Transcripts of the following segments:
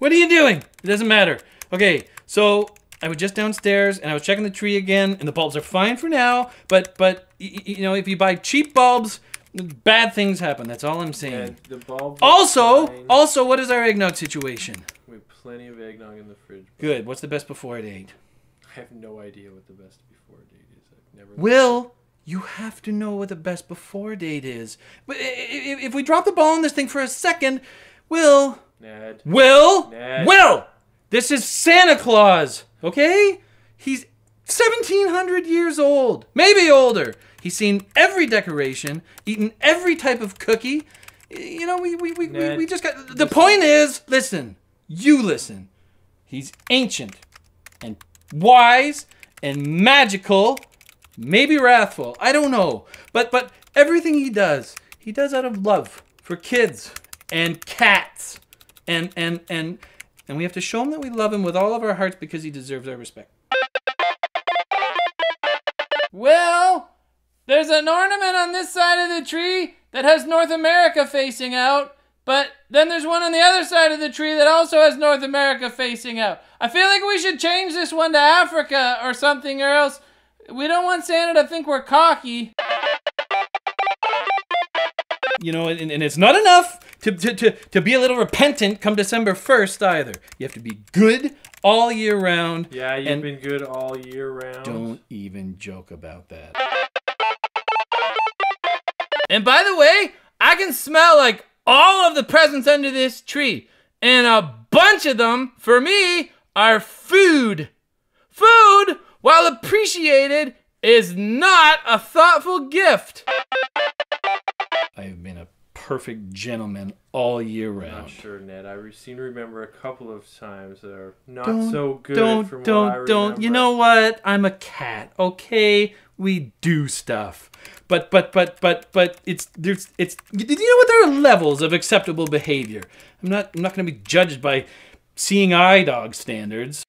What are you doing? It doesn't matter. Okay, so I was just downstairs and I was checking the tree again, and the bulbs are fine for now, but you know, if you buy cheap bulbs, bad things happen. That's all I'm saying. Yeah, the bulb also, fine. Also, what is our eggnog situation? We have plenty of eggnog in the fridge. Good. What's the best before date? I have no idea what the best before date is. I've never. Will, you have to know what the best before date is. But if we drop the ball on this thing for a second, Will. Ned. Will. Ned. Will. This is Santa Claus. Okay? He's 1,700 years old, maybe older. He's seen every decoration, eaten every type of cookie. You know, we just got... The point is, listen, you listen. He's ancient and wise and magical, maybe wrathful. I don't know. But everything he does out of love for kids and cats. And we have to show him that we love him with all of our hearts because he deserves our respect. Well, there's an ornament on this side of the tree that has North America facing out, but then there's one on the other side of the tree that also has North America facing out. I feel like we should change this one to Africa or something, or else we don't want Santa to think we're cocky. You know, and it's not enough to be a little repentant come December 1st either. You have to be good all year round. Yeah, you've been good all year round. Don't even joke about that. And by the way, I can smell like all of the presents under this tree. And a bunch of them, for me, are food. Food, while appreciated, is not a thoughtful gift. I have been a perfect gentleman all year round. I'm not sure, Ned. I seem to remember a couple of times that are not so good from what I remember. You know what? I'm a cat, okay? We do stuff. But it's you know what, there are levels of acceptable behavior. I'm not gonna be judged by seeing eye dog standards.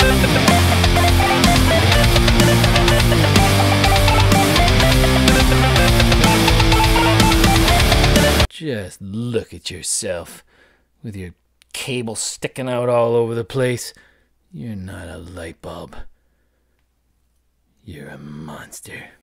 Just look at yourself with your cable sticking out all over the place. You're not a light bulb. You're a monster.